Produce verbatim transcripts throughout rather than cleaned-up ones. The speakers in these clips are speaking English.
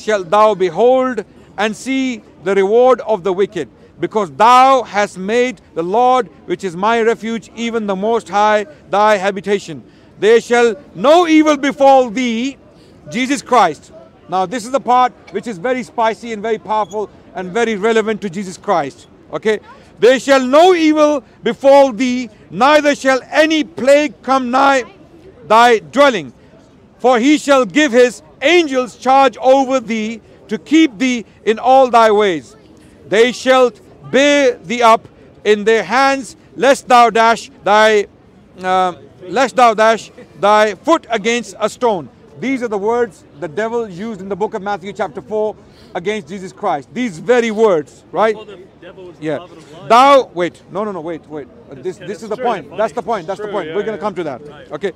shalt thou behold and see the reward of the wicked, because thou hast made the Lord, which is my refuge, even the Most High, thy habitation. There shall no evil befall thee, Jesus Christ. Now this is the part which is very spicy and very powerful and very relevant to Jesus Christ. Okay? There shall no evil befall thee, neither shall any plague come nigh thy dwelling. For he shall give his angels charge over thee, to keep thee in all thy ways. They shall bear thee up in their hands, lest thou dash thy uh, lest thou dash thy foot against a stone. These are the words the devil used in the book of Matthew chapter four against Jesus Christ. These very words, right? Yeah. Thou wait, no, no, no, wait, wait. This this is the point. That's the point. That's the point. We're going to come to that. Okay.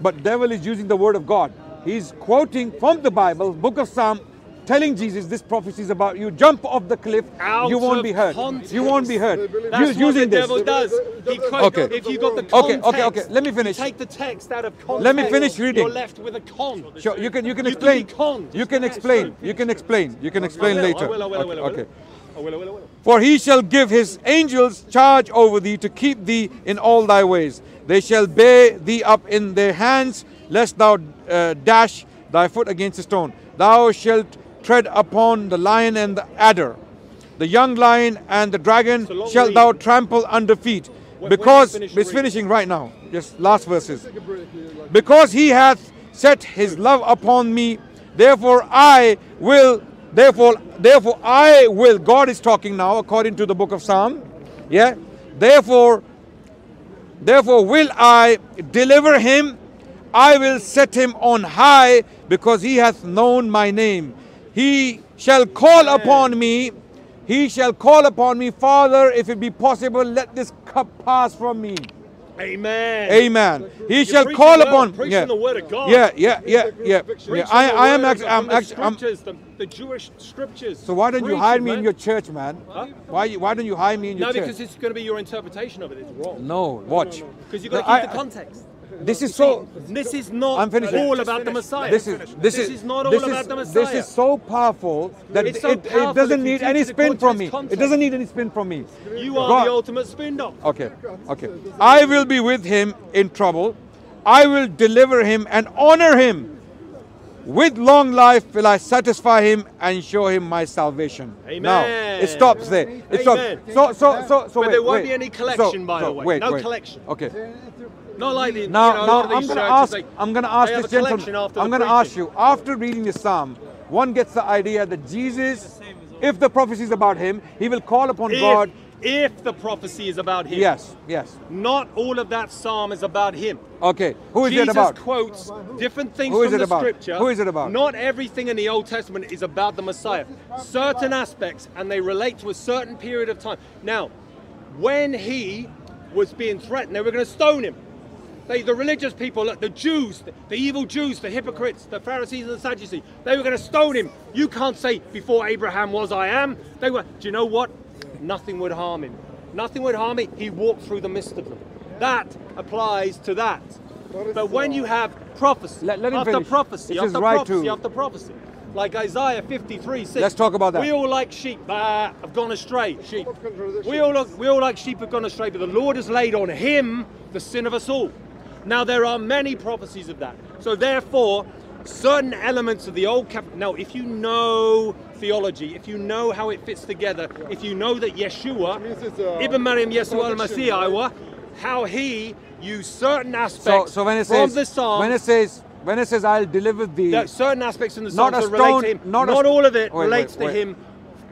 But devil is using the word of God. He's quoting from the Bible, book of Psalm, telling Jesus, this prophecy is about you. Jump off the cliff, out you won't be hurt. Context. You won't be hurt. That's Use, what using the devil this. does. He quotes, okay. If you got the context, okay, okay, okay. Let me finish. Take the text out of context. Let me finish reading. You're left with a con. Sure, you can you can explain. You can explain. You can explain. You can explain later. Okay. For he shall give his angels charge over thee, to keep thee in all thy ways. They shall bear thee up in their hands, lest thou uh, dash thy foot against a stone. Thou shalt tread upon the lion and the adder. The young lion and the dragon shalt thou trample under feet. Because, it's finishing right now, just last verses. Because he hath set his love upon me, therefore I will, therefore, therefore I will, God is talking now according to the book of Psalm. Yeah. Therefore, therefore will I deliver him, I will set him on high, because he hath known my name. He shall call upon me, he shall call upon me, Father, if it be possible, let this cup pass from me. Amen. Amen. He You're shall call word, upon preaching yeah. the word of God. Yeah, yeah, yeah, yeah. yeah. I, I am actually, I'm actually, I'm, the, the Jewish scriptures. So why don't you hire me man. in your church, man? Huh? Why, why don't you hire me in your no, church? No, because it's going to be your interpretation of it. It's wrong. No, watch. Because no, no, no. you've got to no, keep I, the context. This is so. This is not I'm all about the Messiah. This is this is not all about the Messiah. This is so powerful that it, so it, powerful it doesn't need any spin from me. Context. It doesn't need any spin from me. You are God. the ultimate spin doctor. Okay, okay. I will be with him in trouble. I will deliver him and honor him. With long life will I satisfy him and show him my salvation. Amen. Now it stops there. It Amen. stops. So so so so. But wait, there won't wait. be any collection, so, by so, the way. Wait, no wait. collection. Okay. Not like the, now, you know, now I'm going to ask. Like, I'm going to ask this gentleman. I'm going to ask you. After reading the psalm, one gets the idea that Jesus, if the prophecy is about him, he will call upon if, God. If the prophecy is about him. Yes. Yes. Not all of that psalm is about him. Okay. Who is Jesus it about? Jesus quotes different things Who is from it the about? scripture. Who is it about? Not everything in the Old Testament is about the Messiah. Certain aspects, and they relate to a certain period of time. Now, when he was being threatened, they were going to stone him. They, the religious people, look, the Jews, the, the evil Jews, the hypocrites, the Pharisees and the Sadducees, they were going to stone him. You can't say, before Abraham was, I am. They were, do you know what? Nothing would harm him. Nothing would harm him. He walked through the midst of them. That applies to that. But when you have prophecy let, let after finish. prophecy, after, right prophecy to... after prophecy, like Isaiah fifty-three six. Let's talk about that. We all like sheep uh, have gone astray. Sheep. We all, look, we all like sheep have gone astray, but the Lord has laid on him the sin of us all. Now there are many prophecies of that. So therefore, certain elements of the old cap now if you know theology, if you know how it fits together, if you know that Yeshua, Ibn Maryam Yeshua al-Masih, how he used certain aspects so, so when it says, from the Psalm. When it says when it says I'll deliver thee, there are certain aspects in the Psalm that relate to him. Not, not all of it wait, relates wait, wait. to him.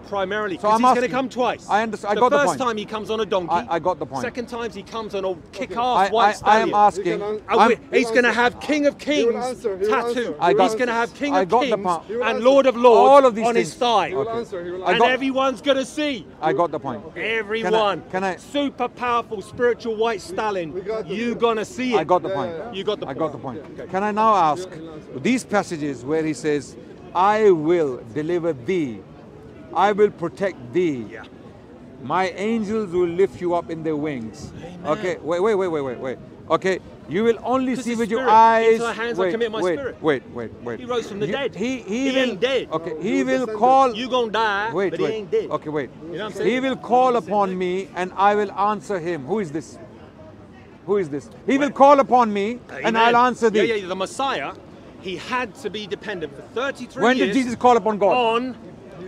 Primarily, because so he's going to come twice. I understand. I got the point. The first time he comes on a donkey. I, I got the point. Second time he comes on a kick-ass white stallion. I, I, I am asking. He I'm, he's going to have King of Kings tattooed. He's going to have King of Kings and Lord of Lords on things. his thigh. He will answer. He will answer. And got, everyone's going to see. I got the point. Everyone. Can I, can I, super powerful spiritual white stallion. You're going to see it. I got the point. Yeah, yeah. You got the point. I got the point. Yeah, okay. Can I now ask, these passages where he says, I will deliver thee, I will protect thee. Yeah. My angels will lift you up in their wings. Amen. Okay, wait, wait, wait, wait, wait, wait. Okay, you will only see with your eyes. Into our hands wait, I commit my wait, spirit. Wait, wait, wait. He rose from the you, dead. He, he, he will, ain't dead. Okay, no, he will call. You gonna die, wait, but wait, he ain't dead. Okay, wait. You know what I'm saying? He will call upon me and I will answer him. Who is this? Who is this? He wait. will call upon me Amen. and I'll answer thee. Yeah, yeah, the Messiah, he had to be dependent for thirty-three when years. When did Jesus call upon God? On,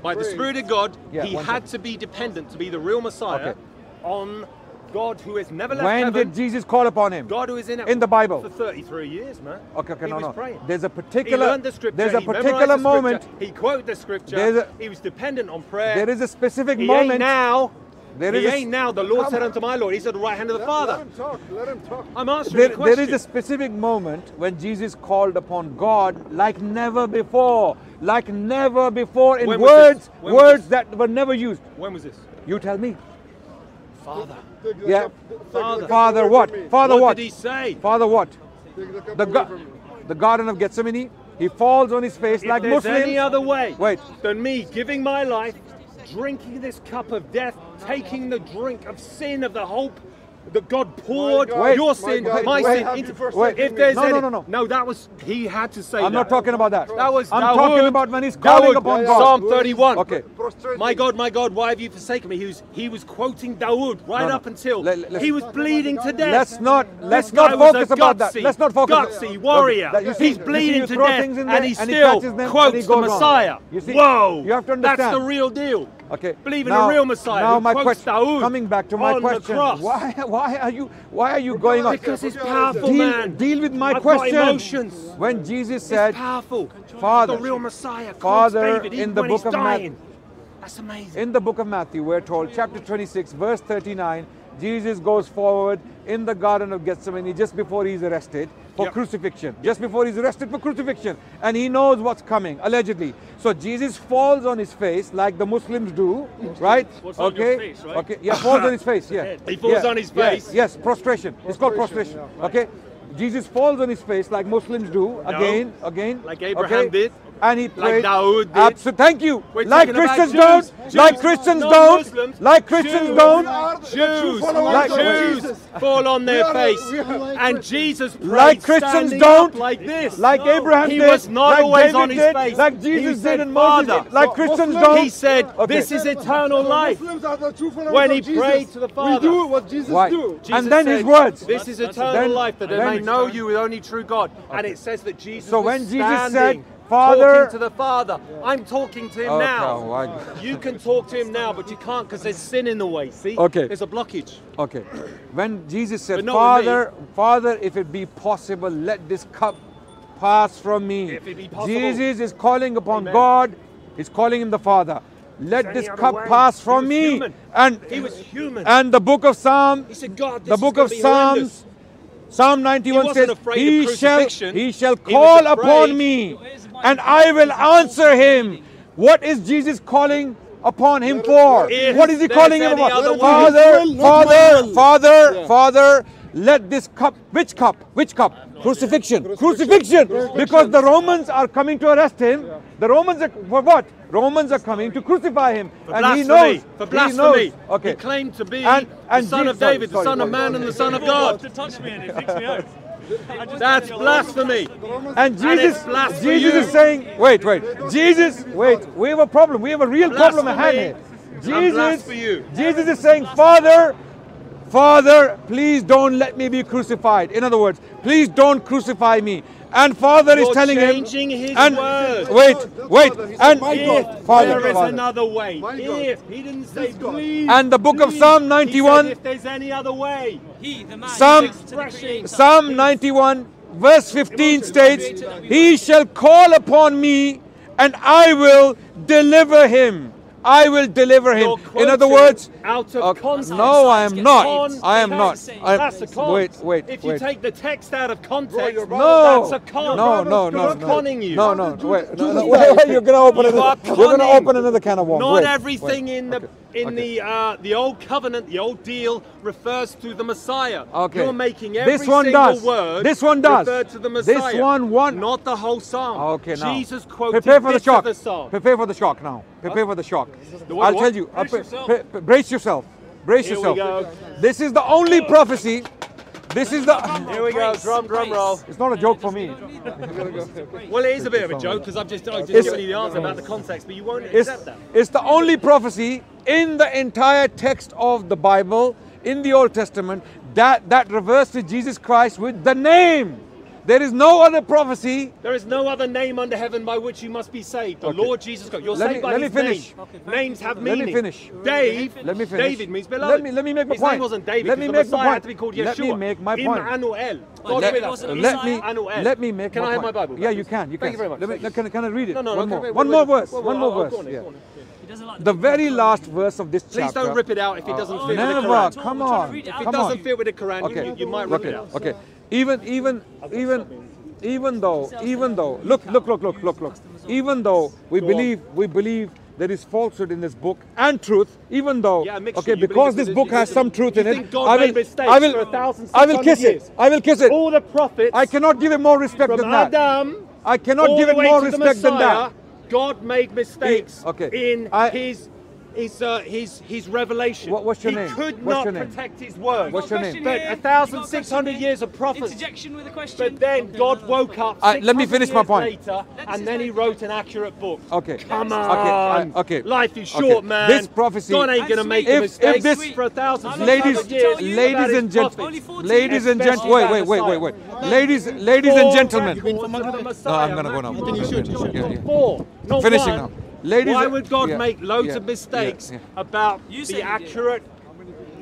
by the Spirit of God, yeah, he had second. to be dependent to be the real Messiah okay. on God who has never left when heaven. When did Jesus call upon him? God who is in, in the Bible. For thirty-three years, man. Okay, okay, he no, was no. Praying. There's a particular, he learned the scripture, there's a he particular the moment. Scripture, he quoted the scripture. A, he was dependent on prayer. There is a specific he moment. Ain't now. There he is ain't now. The Lord said unto my Lord, he's at the right hand of the let, Father. Let him talk, let him talk. I'm answering there, the question. There is a specific moment when Jesus called upon God like never before. Like never before in words, words that were never used. When was this? You tell me. Father. Yeah. Father. Father what? Father what? What did he say? Father what? The, ga the Garden of Gethsemane. He falls on his face if like Muslims. Any other way Wait. than me giving my life, drinking this cup of death, taking the drink of sin, of the hope that God poured God, your wait, sin, my, my wait, sin. Into, wait, if there's no, any, no, no, no. No, that was, he had to say I'm that. I'm not talking about that. That was, I'm Dawood, talking about when he's calling Dawood, upon God. Psalm thirty-one. Okay. My God, my God, why have you forsaken me? He was, he was quoting Dawood right no, no. up until let, he was bleeding to death. Let's not, let's not focus gutsy, about that. Let's not focus. Gutsy warrior. Okay. See, he's bleeding to death and he still quotes the Messiah. Whoa. You have to understand. That's the real deal. Okay. Believe in now, a real Messiah. Now my question. Coming back to my question. Why? Why are you? Why are you because going on? Because it's powerful, deal, man. Deal with my I've question. Got emotions. When Jesus said, it's powerful. "Father, the real Messiah, Father," David, in the book of Matthew, that's amazing. In the book of Matthew, we're told, chapter twenty-six, verse thirty-nine, Jesus goes forward in the Garden of Gethsemane just before he's arrested for yep. crucifixion. Yep. Just before he's arrested for crucifixion, and he knows what's coming, allegedly. So Jesus falls on his face like the Muslims do, right? What's okay. On your face, right? Okay. Yeah, falls on his face. Yeah. He falls yeah. on his face. Yeah. Yes, prostration. prostration. It's called prostration. Yeah. Right. Okay. Jesus falls on his face like Muslims do no. again, again. Like Abraham okay. did. And he prayed. Like Dawood did. Absolutely. Thank you. We're like Christians don't. Jews. Like Christians no, don't. Muslims. Like Christians Jews. don't. Jews. Like Jews fall on their face. And Jesus prayed. Like Christians don't. Like this. Like no. Abraham he did. He was not like always David on his did. face. Like Jesus said, did and Moses Father. Did. Like Christians Muslims, don't. He said, okay. this is eternal life. When he prayed to the Father. We do what Jesus do. And then his words. This is eternal life that they may know you, the only true God. And it says that Jesus So when Jesus said, Father. Talking to the Father. Yeah. I'm talking to him okay, now. Right. You can talk to him now, but you can't because there's sin in the way. See? Okay. There's a blockage. Okay. When Jesus said, Father, Father, if it be possible, let this cup pass from me. If it be possible. Jesus is calling upon Amen. God. He's calling him the Father. Let this cup way. pass from me. Human. And he was human. And the book of Psalms. He said, God, this the book is of Psalms. Horrendous. Psalm ninety-one he says, he shall, he shall call he upon me and I will answer him. What is Jesus calling upon him for? If what is he calling him about? Father, Father, Father, yeah. Father, let this cup, which cup? Which cup? Crucifixion. Crucifixion. Crucifixion. Crucifixion. Because the Romans are coming to arrest him. Yeah. The Romans are, for what? Romans are coming to crucify him. For and he knows. For blasphemy. He knows. Okay. He claimed to be and, and the son Jesus, of David, sorry, the son sorry, of man sorry. and the son of God. To touch me and it takes me out. That's blasphemy. And Jesus, and Jesus is saying, wait, wait. Jesus, wait. We have a problem. We have a real blasphemy. problem at hand here. Jesus, Jesus is saying, Father, Father, please don't let me be crucified. In other words, please don't crucify me. And Father You're is telling him. His and word. Wait, wait. And if Father, there is Father. another way. If he didn't say please. And the book please. of Psalm ninety-one. He said, if there's any other way. He, the man, Psalm, the Psalm ninety-one, verse fifteen states, he shall call upon me, and I will deliver him. I will deliver him. In other words, out of okay, context. No, I am not. I am not. That's a con. Wait, wait, If you wait. take the text out of context, no, that's a con. No, no, no, no. conning you. No, no, wait. No, no, wait, wait, you're going to open another. We're going to open another can of worms. Not wait, everything wait, in the okay, in okay. the uh, the old covenant, the old deal refers to the Messiah. Okay. You're making every this one single does. word. This one does. Refer to the Messiah. This one, one. Not the whole psalm. Okay, now. Jesus quoted Prepare for the shock. Prepare for the shock now. Prepare for the shock. I'll what? tell you. Brace yourself. Brace yourself. Brace yourself. This is the only prophecy. This is the... Here we go, drum, drum roll. It's not a joke for me. Well, it is a bit of a joke, because I've just, I've just given you the answer about the context, but you won't accept that. It's the only prophecy in the entire text of the Bible, in the Old Testament, that, that refers to Jesus Christ with the name. There is no other prophecy. There is no other name under heaven by which you must be saved. The okay. Lord Jesus Christ. You're let saved me, by let his me finish. Name. Okay, Names have meaning. Let me finish. Dave, let me finish. David means beloved. Let me, let me make my his point. His name wasn't David. Let me make my point. Had to be called Yeshua. Let me make my point. Immanuel. God let, with us. Let me, let me make can my I point. Have my Bible? Yeah, you can. You can. Thank you very much. Let me, can, can I read it? No, no, one no, more. One more verse. One more verse. The very last verse of this chapter. Please don't rip it out if it doesn't fit with the Quran. Never. Come on. If it doesn't fit with the Quran, you might rip it out. Okay. Even, even, even, even though, even though, look, look, look, look, look, look, even though we believe, we believe there is falsehood in this book and truth, even though, okay, because this book has some truth in it, I will, I will, I will kiss it, I will kiss it. All the prophets, I cannot give it more respect than that. I cannot give it more respect than that. God made mistakes in his. His, uh, his, his revelation. What, what's your he name? He could what's not protect his word. What's your name? But one thousand six hundred years of prophets. Interjection with a question. But then okay, God woke up uh, let me finish my point. Later, and then he wrote an accurate book. Okay. Come on. Okay. okay. Life is short, okay. man. This prophecy. God ain't going to make if, a mistake. If this sweet. For a thousand ladies, years. Ladies and gentlemen. Ladies and gentlemen. Wait, wait, wait, wait, wait. Ladies, ladies and gentlemen. No, I'm going to go now. You should. You Four. Finishing now. Ladies Why would God yeah, make loads yeah, of mistakes yeah, yeah. about the accurate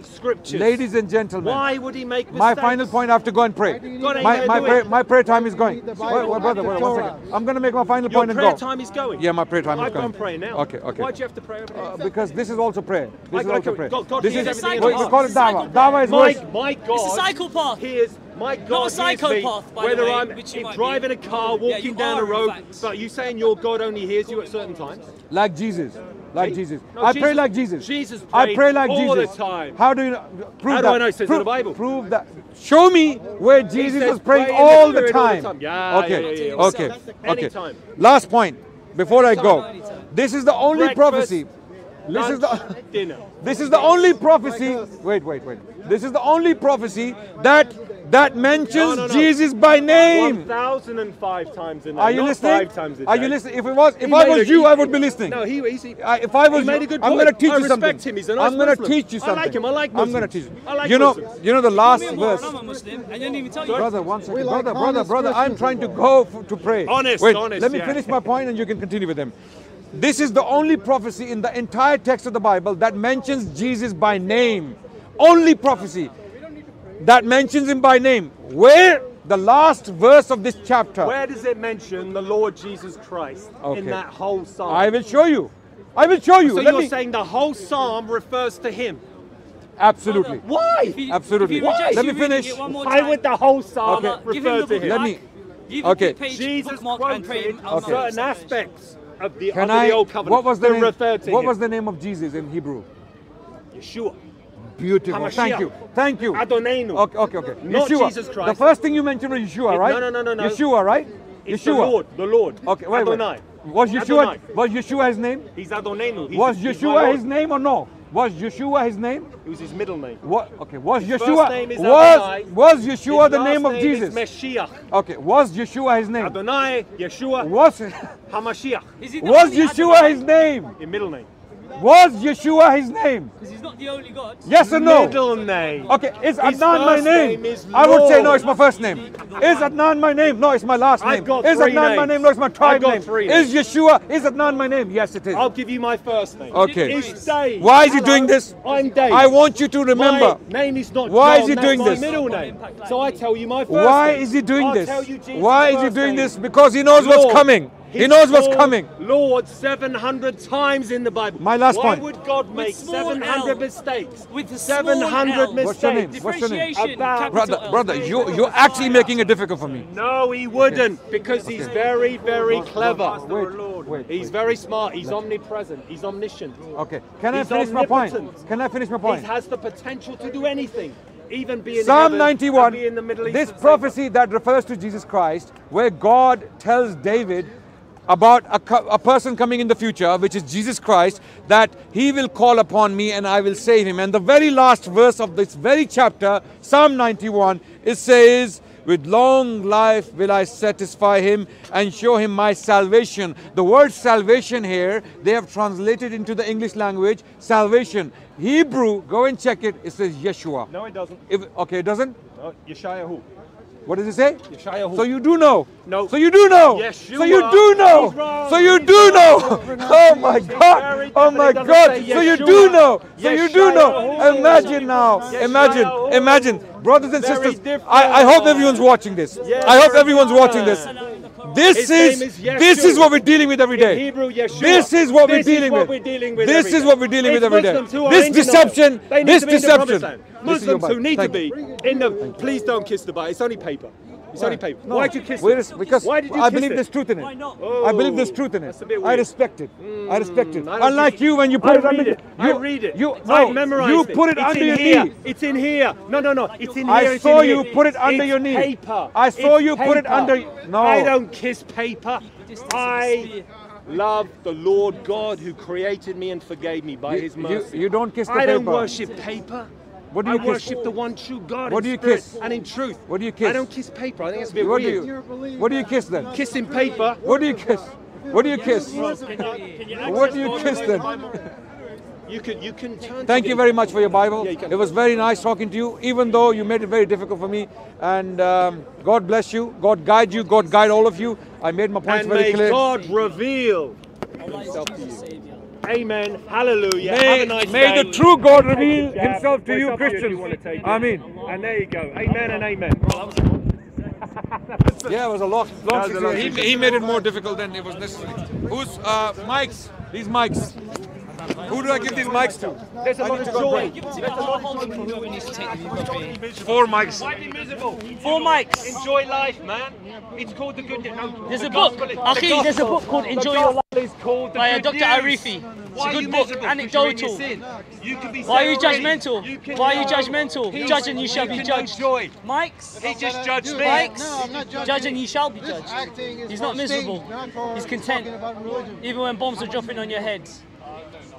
scriptures? Ladies and gentlemen. Why would he make mistakes? My final point, I have to go and pray. God, my, my, prayer, my prayer time is going. Wait, wait, brother, wait, one second. I'm going to make my final Your point and go. Your prayer time is going? Yeah, my prayer time well, is going. I can't pray now. Okay, okay. Why do you have to pray over uh, Because this is also prayer. This is also prayer. God, God this is, we call it dawah. Dawah is worse. My God. It's a cycle path. He is... My God, not a psychopath, me, by whether the way, I'm in, driving be. A car, walking yeah, down a road, but you saying your God only hears you at certain times? Like Jesus, like See? Jesus. No, I Jesus, pray like Jesus. Jesus prayed I pray like all Jesus. The time. How do you know? Prove How that. Do I know it says prove, in the Bible? Prove that. Show me where Jesus was praying all the, all the time. Yeah, okay, yeah, yeah, yeah. okay, okay. okay. Last point before I go. This is the only Breakfast. prophecy. This is the dinner. This is the only prophecy. Wait, wait, wait. This is the only prophecy that. That mentions no, no, no. Jesus by name. one thousand five times in there. Are you Not listening? Five times in Are you listening? If it was, if he I was a, you, he, I would be listening. No, he. he I, if I was, he made a good I'm going to teach I you something. Him. He's a nice I'm going to teach you something. I like him. I like Muslims. I'm going to teach you. I like you know. Muslims. You know the last you verse. I'm a Muslim, and you didn't even tell you. Brother, one second. Like brother, brother, brother. I'm trying to go for, to pray. Honest, Wait, honest. Let me yeah. finish my point, and you can continue with them. This is the only prophecy in the entire text of the Bible that mentions Jesus by name. Only prophecy. That mentions him by name. Where? The last verse of this chapter. Where does it mention the Lord Jesus Christ okay. in that whole psalm? I will show you. I will show you. So Let you're me... saying the whole psalm refers to him? Absolutely. Why? He, Absolutely. Why? Let me finish. Why would the whole psalm okay. refer to him? Let me. Give okay. Page, Jesus quotes him in okay. certain aspects of the, Can I, the old covenant. What was the, name, to what was the name of Jesus in Hebrew? Yeshua. Beautiful. Hamashiach. Thank you. Thank you. Adonenu. Okay, okay, okay. Not Yeshua. Jesus Christ. The first thing you mentioned was Yeshua, right? No, no, no, no, no. Yeshua, right? It's Yeshua. The Lord. The Lord. Okay, wait, Adonai. wait. Was Yeshua, Adonai. was Yeshua his name? He's Adonenu. He's, was Yeshua his name or no? Was Yeshua his name? It was his middle name. What? Okay. Was his Yeshua? First name is Adonai. Was, was Yeshua his the name, name of Jesus? Is Mashiach. Okay. Was Yeshua his name? Adonai. Yeshua. Was Hamashiach. Is it was Yeshua Adonai? his name? His middle name. Was Yeshua his name? Because he's not the only God. Yes or no? Middle name. Okay, is Adnan my name? name I would say no, it's my first name. Is Adnan my name? No, it's my last name. I've got is three Adnan names. my name? No, it's my tribe name. Three is Yeshua, is Adnan my name? Yes, it is. I'll give you my first name. Okay. It's Dave. Why is Hello. he doing this? I'm Dave. I want you to remember. My name is not Why John, is he doing my this? middle name. So I tell you my first Why name. Why is he doing I'll this? Tell you Jesus Why is he doing name. this? Because he knows Lord. what's coming. His he knows what's Lord, coming. Lord, seven hundred times in the Bible. My last Why point. Why would God make seven hundred L. mistakes? With seven hundred mistakes. What's your name? What's your name? Brother, L. brother, you, you're actually making it difficult for me. No, he wouldn't, okay. because okay. he's very, very Lord, clever. Lord, Lord, wait, he's wait, very smart. He's omnipresent. He's omniscient. Okay. Can he's I finish omnipotent. my point? Can I finish my point? He has the potential to do anything. Even be in Psalm ninety-one, be in the Middle East this prophecy that refers to Jesus Christ, where God tells David, about a, a person coming in the future, which is Jesus Christ, that he will call upon me and I will save him. And the very last verse of this very chapter, Psalm ninety-one, it says, with long life will I satisfy him and show him my salvation. The word salvation here, they have translated into the English language, salvation. Hebrew, go and check it, it says Yeshua. No, it doesn't. If, okay, it doesn't? No, Yeshayahu. What does it say? Yeshayahu. So you do know. No. So you do know. Yes, you so you are. do know. So you do know. Oh my God. Oh my God. So you do know. So you do know. Imagine now. Imagine. Imagine. Brothers and sisters, I, I hope everyone's watching this. I hope everyone's watching this. This is, is this is what we're dealing with every day. Hebrew, this is what this we're dealing what with. We're this is what we're dealing with every day. This deception, this deception. Muslims who need to be in the, please don't kiss the Bible. It's only paper. It's only paper. No. Why did you kiss it? Because Why did you I believe it? there's truth in it. Why not? Oh, I believe there's truth in it. I respect it. Mm, I respect it. I Unlike you, when you put I it under it. I read it. You, no, I memorized you put it, it. under your here. knee. It's in here. No, no, no. It's in here. I saw you here. put it under it's your knee. Paper. I saw it's you paper. put it under. No. I don't kiss paper. I love the Lord God who created me and forgave me by you, His mercy. You, you don't kiss the paper. I don't worship paper. What do you I kiss? worship the one true God what in do you spirit kiss? and in truth. What do you kiss? I don't kiss paper. I think that's a bit what weird. Do you, what do you kiss then? Kissing paper. What do you kiss? What do you kiss? What do you kiss then? You can, you can turn Thank you very much for your Bible. Yeah, you it was very nice talking to you, even though you made it very difficult for me. And um, God bless you. God guide you. God guide all of you. I made my points and very may clear. God reveal Himself to you. Amen. Hallelujah. May, Have a nice may day. the true God reveal Himself to you, Christians. Amen. And there you go. Amen and amen. Yeah, it was a long, long was a long he, he made it more difficult than it was necessary. Who's uh, mics? These mics. Who do I give these mics to? There's a lot of joy. Four mics. Four mics. Enjoy life, man. It's called the good news. No, there's the a book. Akhi, there's a book called Enjoy Your Life. Is called the by Doctor Arifi. It's Why a good book, anecdotal. You can be Why are you judgmental? You Why are you judgmental? Peace. Judge and you shall you be judged. Mike's? He just judged me. Mike's? No, judge and you shall be judged. He's not miserable. He's content. Even when bombs are dropping on your heads.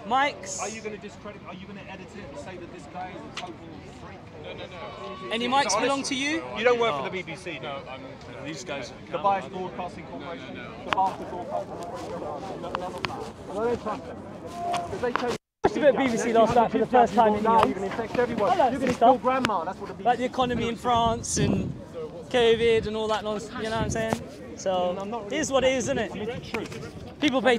Mike's? Are you going to discredit, are you going to edit it and say that this guy is a total freak? No, no, no. Any mics belong to you? You don't work for the B B C, no? No, I'm, no these guys. The Bias Broadcasting Corporation? No, no, no. The Bastard Broadcasting Corporation? Because they tell you. I watched a bit of B B C last night for the first time in years. You're going to infect everyone. You're going to kill grandma. That's what the B B C. Like the economy in France and COVID and all that nonsense. You know what I'm saying? So, it is what it is, isn't it? People pay.